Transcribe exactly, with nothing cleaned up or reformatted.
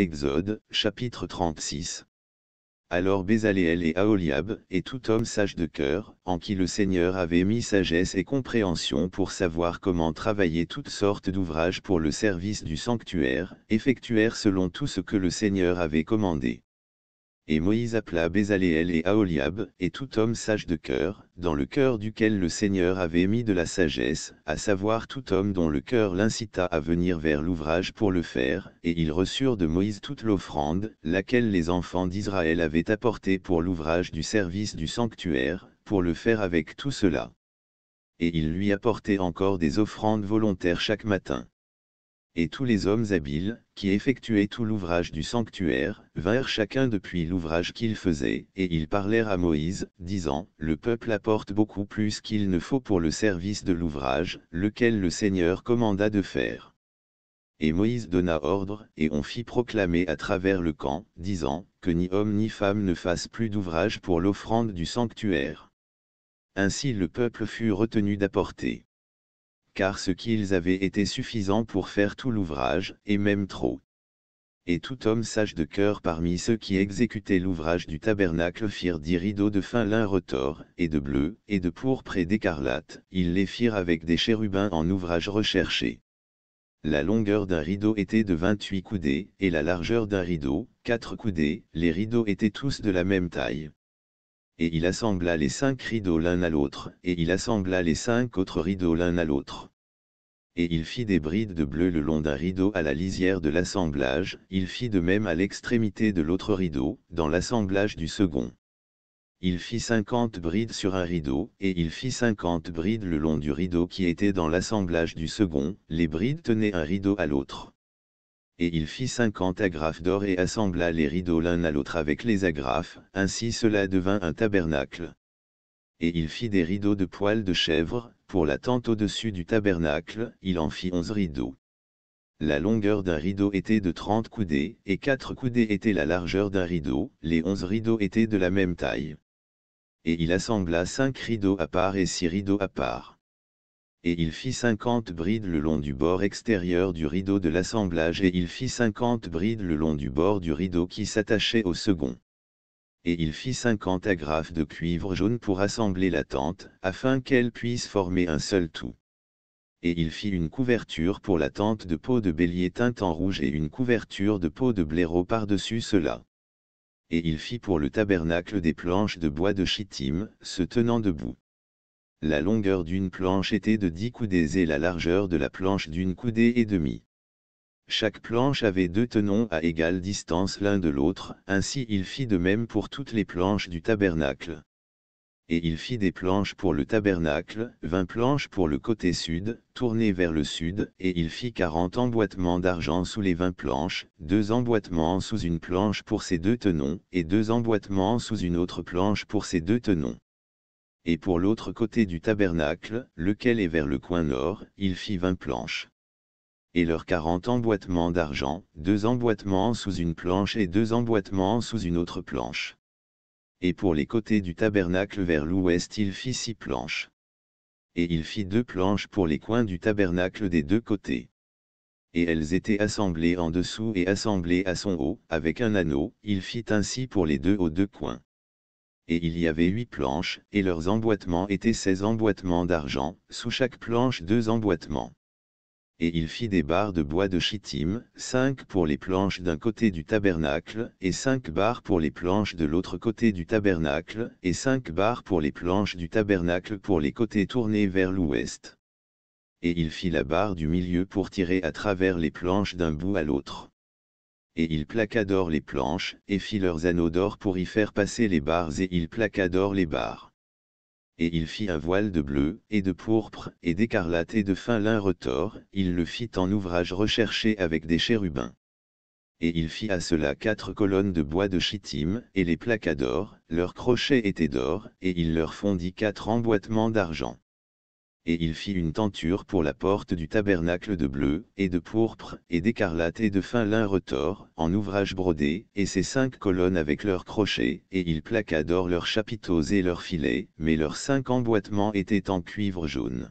Exode, chapitre trente-six. Alors Bézaléel et Aholiab, et tout homme sage de cœur, en qui le Seigneur avait mis sagesse et compréhension pour savoir comment travailler toutes sortes d'ouvrages pour le service du sanctuaire, effectuèrent selon tout ce que le Seigneur avait commandé. Et Moïse appela Bézaléel et Aholiab, et tout homme sage de cœur, dans le cœur duquel le Seigneur avait mis de la sagesse, à savoir tout homme dont le cœur l'incita à venir vers l'ouvrage pour le faire, et ils reçurent de Moïse toute l'offrande, laquelle les enfants d'Israël avaient apportée pour l'ouvrage du service du sanctuaire, pour le faire avec tout cela. Et ils lui apportaient encore des offrandes volontaires chaque matin. Et tous les hommes habiles, qui effectuaient tout l'ouvrage du sanctuaire, vinrent chacun depuis l'ouvrage qu'ils faisaient, et ils parlèrent à Moïse, disant, « Le peuple apporte beaucoup plus qu'il ne faut pour le service de l'ouvrage, lequel le Seigneur commanda de faire. » Et Moïse donna ordre, et on fit proclamer à travers le camp, disant, « Que ni homme ni femme ne fasse plus d'ouvrage pour l'offrande du sanctuaire. » Ainsi le peuple fut retenu d'apporter. Car ce qu'ils avaient était suffisant pour faire tout l'ouvrage, et même trop. Et tout homme sage de cœur parmi ceux qui exécutaient l'ouvrage du tabernacle firent dix rideaux de fin lin retors, et de bleu, et de pourpre et d'écarlate, ils les firent avec des chérubins en ouvrage recherché. La longueur d'un rideau était de vingt-huit coudées, et la largeur d'un rideau, quatre coudées, les rideaux étaient tous de la même taille. Et il assembla les cinq rideaux l'un à l'autre, et il assembla les cinq autres rideaux l'un à l'autre. Et il fit des brides de bleu le long d'un rideau à la lisière de l'assemblage, il fit de même à l'extrémité de l'autre rideau, dans l'assemblage du second. Il fit cinquante brides sur un rideau, et il fit cinquante brides le long du rideau qui était dans l'assemblage du second, les brides tenaient un rideau à l'autre. Et il fit cinquante agrafes d'or et assembla les rideaux l'un à l'autre avec les agrafes, ainsi cela devint un tabernacle. Et il fit des rideaux de poils de chèvre, pour la tente au-dessus du tabernacle, il en fit onze rideaux. La longueur d'un rideau était de trente coudées, et quatre coudées était la largeur d'un rideau, les onze rideaux étaient de la même taille. Et il assembla cinq rideaux à part et six rideaux à part. Et il fit cinquante brides le long du bord extérieur du rideau de l'assemblage et il fit cinquante brides le long du bord du rideau qui s'attachait au second. Et il fit cinquante agrafes de cuivre jaune pour assembler la tente, afin qu'elle puisse former un seul tout. Et il fit une couverture pour la tente de peau de bélier teinte en rouge et une couverture de peau de blaireau par-dessus cela. Et il fit pour le tabernacle des planches de bois de Chittim, se tenant debout. La longueur d'une planche était de dix coudées et la largeur de la planche d'une coudée et demie. Chaque planche avait deux tenons à égale distance l'un de l'autre, ainsi il fit de même pour toutes les planches du tabernacle. Et il fit des planches pour le tabernacle, vingt planches pour le côté sud, tournées vers le sud, et il fit quarante emboîtements d'argent sous les vingt planches, deux emboîtements sous une planche pour ces deux tenons, et deux emboîtements sous une autre planche pour ces deux tenons. Et pour l'autre côté du tabernacle, lequel est vers le coin nord, il fit vingt planches. Et leurs quarante emboîtements d'argent, deux emboîtements sous une planche et deux emboîtements sous une autre planche. Et pour les côtés du tabernacle vers l'ouest il fit six planches. Et il fit deux planches pour les coins du tabernacle des deux côtés. Et elles étaient assemblées en dessous et assemblées à son haut, avec un anneau, il fit ainsi pour les deux aux deux coins. Et il y avait huit planches, et leurs emboîtements étaient seize emboîtements d'argent, sous chaque planche deux emboîtements. Et il fit des barres de bois de Chittim, cinq pour les planches d'un côté du tabernacle, et cinq barres pour les planches de l'autre côté du tabernacle, et cinq barres pour les planches du tabernacle pour les côtés tournés vers l'ouest. Et il fit la barre du milieu pour tirer à travers les planches d'un bout à l'autre. Et il plaqua d'or les planches, et fit leurs anneaux d'or pour y faire passer les barres et il plaqua d'or les barres. Et il fit un voile de bleu, et de pourpre, et d'écarlate et de fin lin retors, il le fit en ouvrage recherché avec des chérubins. Et il fit à cela quatre colonnes de bois de Chittim, et les plaqua d'or, leurs crochets étaient d'or, et il leur fondit quatre emboîtements d'argent. Et il fit une tenture pour la porte du tabernacle de bleu, et de pourpre, et d'écarlate et de fin lin retors, en ouvrage brodé, et ses cinq colonnes avec leurs crochets, et il plaqua d'or leurs chapiteaux et leurs filets, mais leurs cinq emboîtements étaient en cuivre jaune.